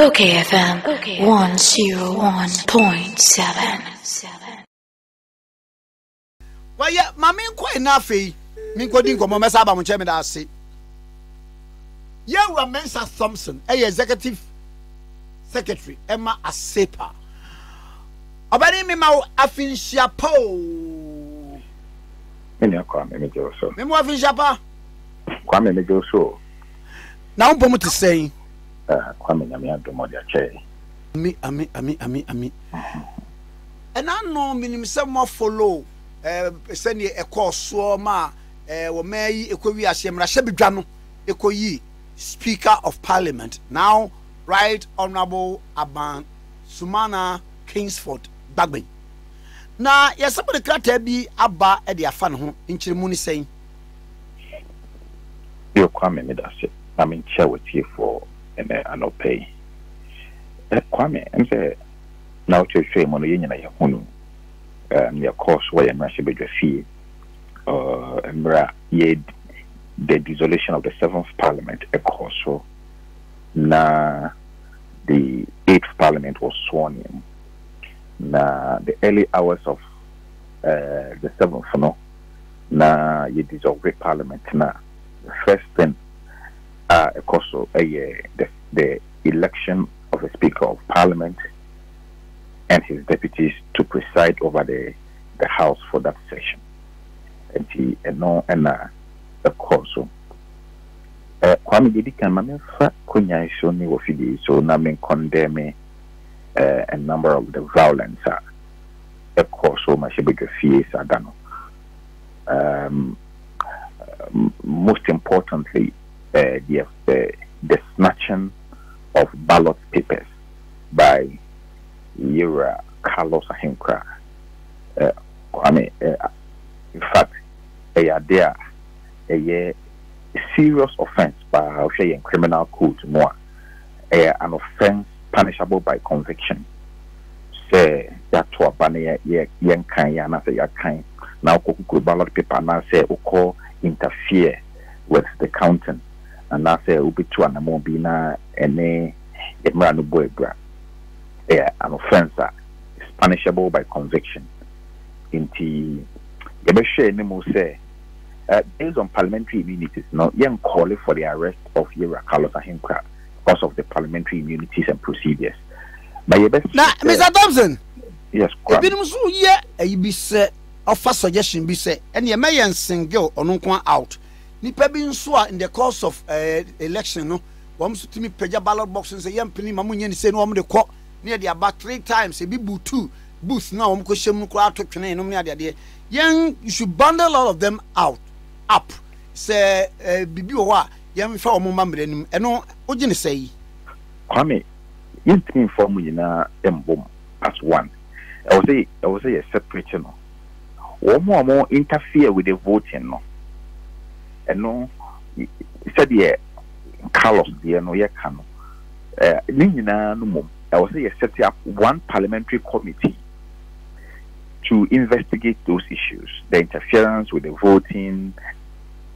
Okay, FM, 101.7. Well, yeah, my men quite enough. Minko Dinko Momesaba Munchemida say. Yeah, we are Mensah Thompson, a executive secretary, Emma Asepa. Obani Mimau Afin Shapo. Mimia Kwame Mejoso. Mimua Afin Shapa? Kwame Mejoso. Now, Pomut is saying. Kwame Yamiado Modia Che. Ami. And I know minim some more follow. Send ye a course, ma, or may equivia Shemra Shebidano, Ekoyi, Speaker of Parliament. Now, Right Honorable Alban Sumana Kingsford Bagbin. Now, yes, somebody can't be Abba at the Afan in Chimuni saying, you Kwame Midassi, I mean, chair with you for an opay. Kwame, I'm saying, now to shame on the union I have. Your course where Mercy Bedrefi the dissolution of the 7th Parliament, a course so na the 8th Parliament was sworn in. Na the early hours of the 7th, no, na you dissolve the Parliament. Na the first thing, a course so the election of the Speaker of Parliament and his deputies to preside over the house for that session. And he and course. Kwame Didi can manifest Kunya Shoni Wofidi, so Namin condemn a number of the violence. A course, so much big fears are done. Most importantly, the snatching of ballot papers by Ura Carlos Ahimkra. I mean, in fact, there a serious offense by a criminal code, more an offense punishable by conviction. Say that to a banner, yan now cook ballot paper, now say, call interfere with the counting, and now say, Ubi to an amobina, and a man boy. An offense is punishable by conviction. Indeed, based on parliamentary immunities, now young call for the arrest of Ura Carlos Ahimkra because of the parliamentary immunities and procedures. But now, Mr. Thompson, yes, offer suggestion be said, and you may single or no one out. Nipabin saw in the course of election, no, one to me, Peja ballot box and say, young Penny Mamunian say, no, I'm the court. Near the about 3 times, a bibu 2 booths now. Young, you should bundle all of them out up. Say, Bibuwa, young for Mumam, and no, what you say? Kwame, you think for me in a emblem as one. I was a separate channel. One more interfere with the voting. And no, said, yeah, Carlos, dear, no, yeah, can. Nina, no more. I was saying set up one parliamentary committee to investigate those issues, the interference with the voting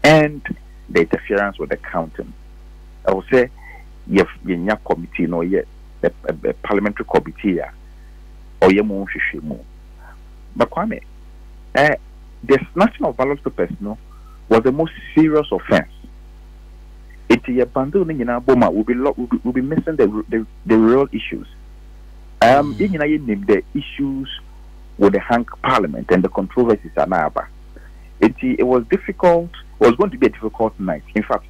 and the interference with the counting. I would say yes, the committee no yet the parliamentary committee or yemu shishimu. But Kwame, the snatching of ballot papers no was the most serious offense. We'll be missing the real issues. The issues with the hang parliament and the controversies are now. It was difficult. It was going to be a difficult night. In fact,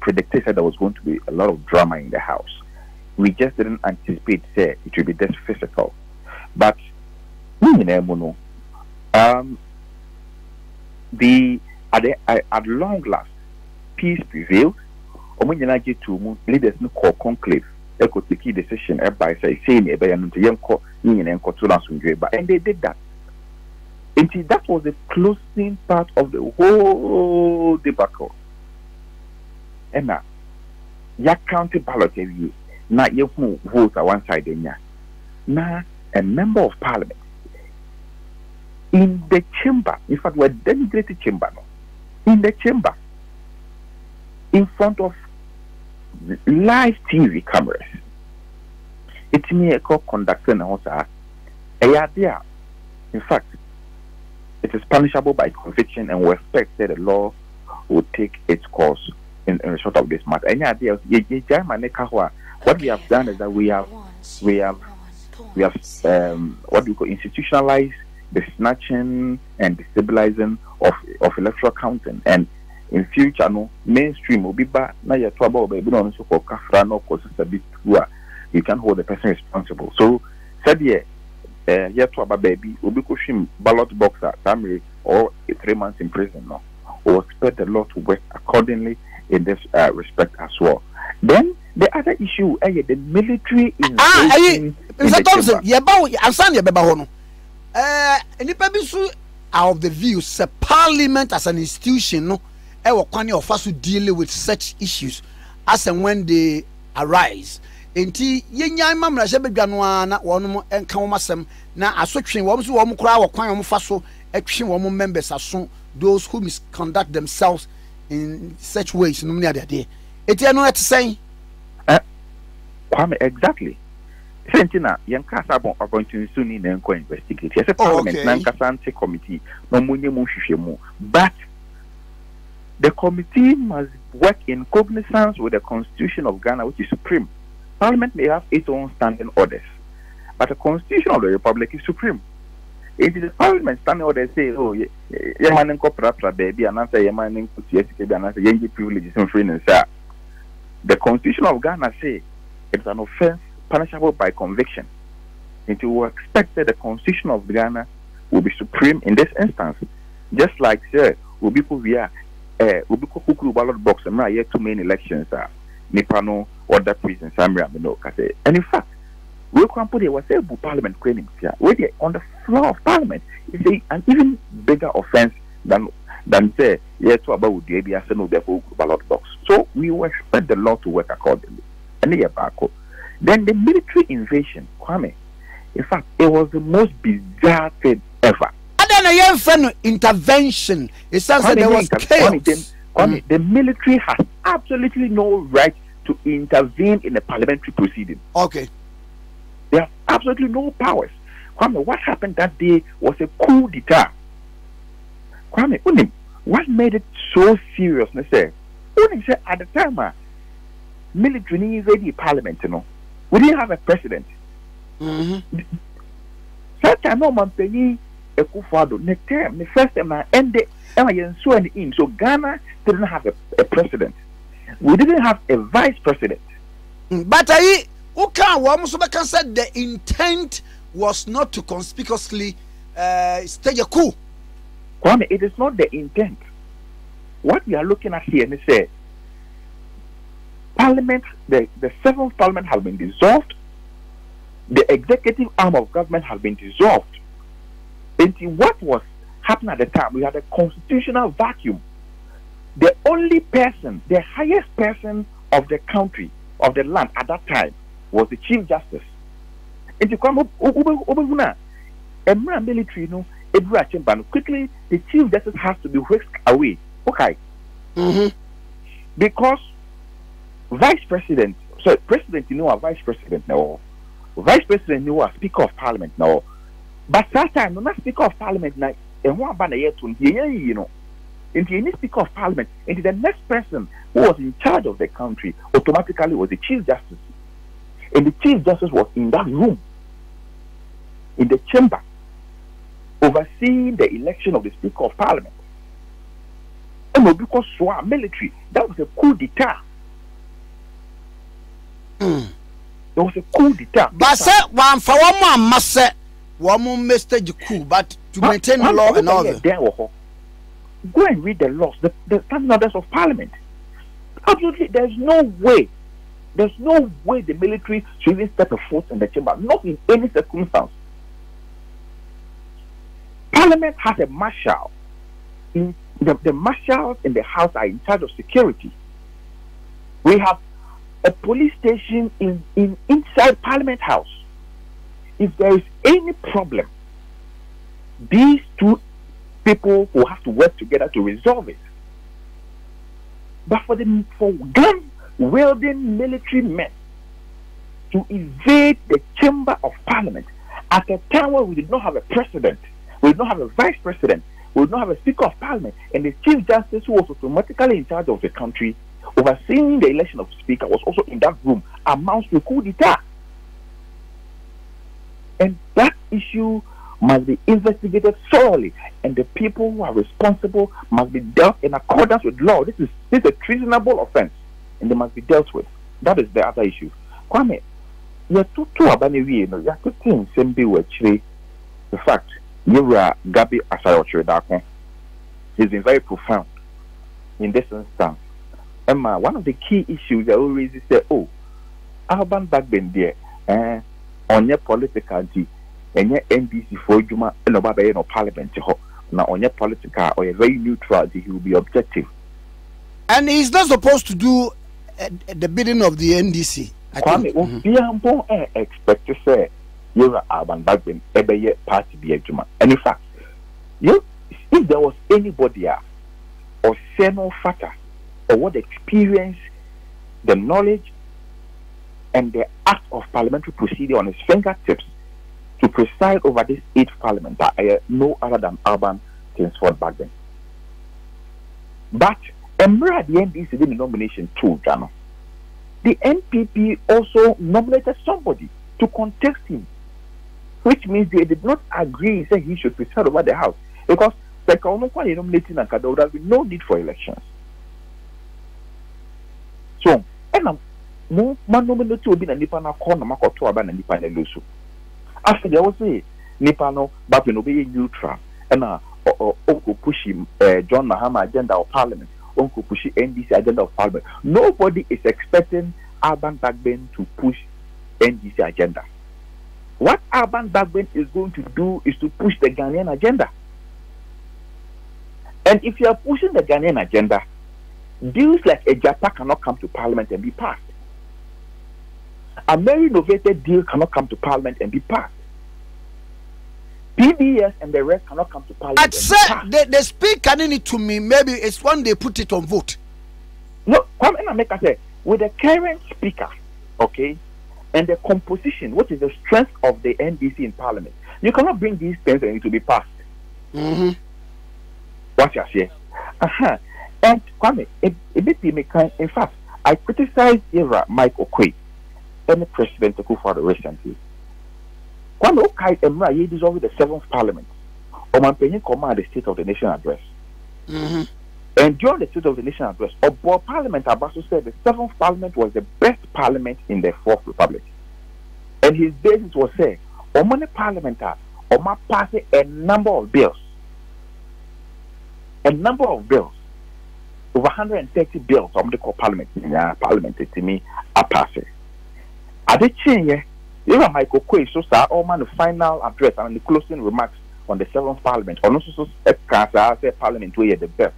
predicted that there was going to be a lot of drama in the house. We just didn't anticipate say it would be this physical. But at long last, peace prevails. Leaders no call conclave. They could take a decision by saying, and they did that. And that was the closing part of the whole debacle. And now, your county ballot every year, now you vote on one side. Now, a member of parliament in the chamber, in fact, we're delegated chamber now, in the chamber. In front of live TV cameras. It's me a co-conductor and also a. In fact, it is punishable by conviction, and we expect that the law will take its course in the short of this matter. Any idea? What we have done is that we have what do you call institutionalized the snatching and destabilizing of electoral counting. And in future, no mainstream will be back. Now you're talking about baby no so called you can hold the person responsible. So said yeah. Here to a baby, will be pushing ballot box at summary or 3 months in prison. No, we expect the law to work accordingly in this respect as well. Then the other issue, the military invasion. Mr. Thompson, I'm saying you no. Any people are of the view, the parliament as an institution, no, Kwame of us to deal with such issues as and when they arise. Enti yenya imam na shebe dwanwa na wonom enka womasem na asotwe womso wom kura wokwan wom faso atwe wom members aso those who misconduct themselves in such ways no near there eti no at say Kwame exactly sentina yenka sabon appointment suni na enko investigate yes parliament na nkasante committee no munye mu hwehwe mu but the committee must work in cognizance with the constitution of Ghana, which is supreme. Parliament may have its own standing orders, but the Constitution of the Republic is supreme. It is the Parliament standing orders say, "Oh, yeah, man in corporate baby, and answer yeah man in CSKB, and answer yeah privileges and freedoms." The Constitution of Ghana say it's an offence punishable by conviction. It will expect that the Constitution of Ghana will be supreme in this instance, just like say we be cool ballot box and not yet too many elections are. Nipano or that prison Samira Minokase. And in fact, we can put it was a parliament claiming here. Where on the floor of parliament is an even bigger offense than say yeah to about the ABS and the ballot box. So we will expect the law to work accordingly. And then the military invasion, Kwame. In fact, it was the most bizarre thing ever. I don't know your friend intervention. It sounds like there was chaos. The military has absolutely no right to intervene in a parliamentary proceeding. Okay. They have absolutely no powers. Kwame, what happened that day was a coup d'etat. Kwame, what made it so serious? Unim said at the time, military invaded the parliament, you know. We didn't have a president. Sometimes no man pay Ekofado. Next time, the first time ended. So Ghana didn't have a president. We didn't have a vice president. But Uka said the intent was not to conspicuously stage a coup. Kwame, it is not the intent. What we are looking at here, they say, Parliament, the seventh Parliament has been dissolved. The executive arm of government has been dissolved. And what was happened at the time, we had a constitutional vacuum. The only person, the highest person of the country, of the land at that time, was the Chief Justice. And to come military, quickly the Chief Justice has to be whisked away. Okay. Because Vice President, so President, a Vice President now, Vice President a Speaker of Parliament now, but that time, not Speaker of Parliament now. And one banner yet to you know, into any Speaker of Parliament, into the next person who was in charge of the country automatically was the Chief Justice. And the Chief Justice was in that room, in the chamber, overseeing the election of the Speaker of Parliament. And because Swa military, that was a coup d'etat. There was a coup d'etat. But sir, one for one must say one mistake coup, but to maintain the law and order. Go and read the laws, the standing orders of Parliament. Absolutely, there's no way the military should even step a foot in the chamber, not in any circumstance. Parliament has a marshal. The marshals in the house are in charge of security. We have a police station inside Parliament House. If there is any problem, these two people will have to work together to resolve it. But for Ghana wielding military men to invade the chamber of parliament at a time where we did not have a president, we did not have a vice president, we did not have a speaker of parliament, and the chief justice, who was automatically in charge of the country, overseeing the election of speaker, was also in that room, amounts to a coup d'etat. And that issue must be investigated thoroughly, and the people who are responsible must be dealt in accordance with law. This is a treasonable offense, and they must be dealt with. That is the other issue. Kwame, the fact Ura Gabi Asayotredako has been very profound in this instance. Emma, one of the key issues that we raise is that, oh, Alban Bagbin there, on your political team, and your NDC for Juma and Obaba in Parliament, now on your political or a very neutral, he will be objective. And he's not supposed to do the bidding of the NDC. I think. Kwame, expect to say, you're Alban Bagbin, every party be a Juma. And in fact, if there was anybody else or Seno Fata, or what experience, the knowledge, and the act of parliamentary procedure on his fingertips to preside over this eighth parliament, no other than Alban Kingsford back then. But Emra at the NDC did the nomination too, Jano. The NPP also nominated somebody to contest him, which means they did not agree that he should preside over the house, because the Kaunokwa nominating and there would have been no need for elections. So, and no man nominate to be a Nipana corner, Makoto, Aban and Nipana Lusu. After they will say Nipano, but we will be neutral, and Uncle Pushi, John Mahama agenda of parliament, Uncle Pushi NDC agenda of parliament. Nobody is expecting Alban Bagbin to push NDC agenda. What Alban Bagbin is going to do is to push the Ghanaian agenda. And if you are pushing the Ghanaian agenda, bills like a Japa cannot come to parliament and be passed. A very innovative deal cannot come to parliament and be passed. PDS and the rest cannot come to parliament. But sir, they speak canini to me. Maybe it's when they put it on vote. No, come and make us say with the current speaker, okay, and the composition, which is the strength of the NDC in parliament, you cannot bring these things and it will be passed. What you say? And Kwame, in fact, I criticized Mike Okwe and President Ekofado recently. Kwame Okai Emra, he dissolved the 7th Parliament. Omanpenyin Koma at the State of the Nation Address. And during the State of the Nation Address, Obo Parliament Abaso said the 7th Parliament was the best Parliament in the 4th Republic. And his basis was say, Omane Parliament Oma passed a number of bills. A number of bills. Over 130 bills from the parliament, parliament to me are passing. At the change, even Michael Quay, so sir, all man the final address and the closing remarks on the 7th parliament, or also so parliament where the best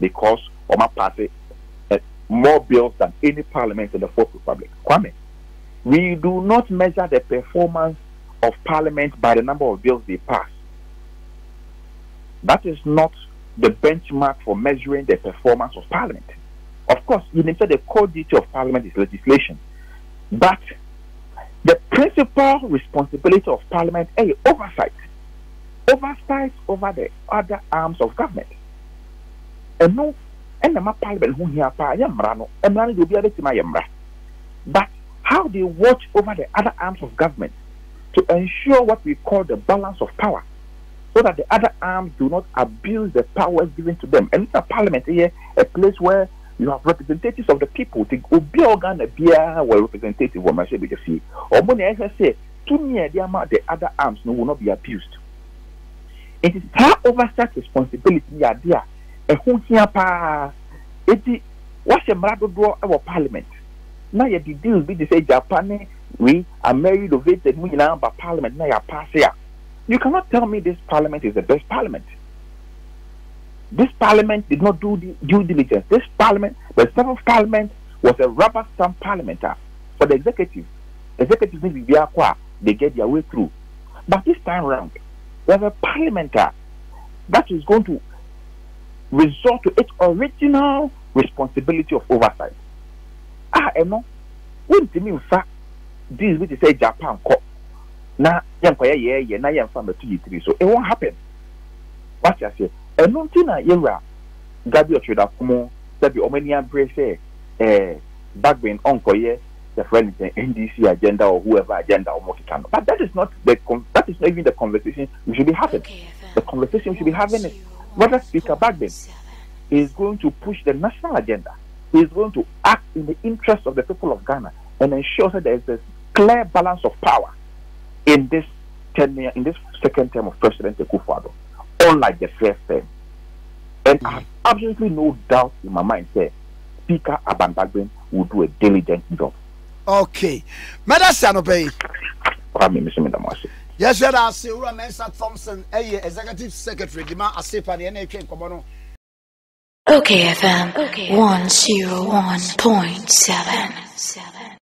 because Oma passing more bills than any parliament in the 4th Republic. Kwame, we do not measure the performance of parliament by the number of bills they pass. That is not the benchmark for measuring the performance of parliament. Of course, you need to say the core duty of parliament is legislation, but the principal responsibility of parliament is oversight over the other arms of government. And no, and the parliament who here but how they watch over the other arms of government to ensure what we call the balance of power, so that the other arms do not abuse the powers given to them. And it's a parliament here, a place where you have representatives of the people. The Obi organ, were representative of Mashibijafi. Or when I say, to me, the other arms will not be abused. It is her oversight responsibility, dear. A Hunkiapa, it was a Marado draw our parliament. Now, you deal with the Japan, we are married of it, and we now by parliament, now you pass here. You cannot tell me this parliament is the best parliament. This parliament did not do the due diligence. This parliament, the 7th parliament, was a rubber stamp parliament for the executive. Executives in Viviaqua, they get their way through. But this time round, there's a parliament that is going to resort to its original responsibility of oversight. Emo, wouldn't mean fact this which is a Japan cop. Now, young Paya, yeah, now young family 2 3, so it won't happen. What I say, a nontina era, Gabio should have more that the Omanian brace, Bagbin, Uncle, yeah, the friend is an NDC agenda or whoever agenda or Mokitano. But that is not the that is not even the conversation we should be having. Okay, the conversation we should be having is whether Speaker Bagbin is going to push the national agenda. He is going to act in the interest of the people of Ghana and ensure that there is a clear balance of power in this tenure, in this second term of President Ekofado, unlike the first term. And I have absolutely no doubt in my mind that Speaker Alban Bagbin will do a diligent job. Okay. Madam Sanabe. Kwame, Mr. Mindamwasi. Yes, sir. I see Ura Mensah Thompson, Executive Secretary, Emma Asepa, the NHK, Komono. Okay, FM 101.7.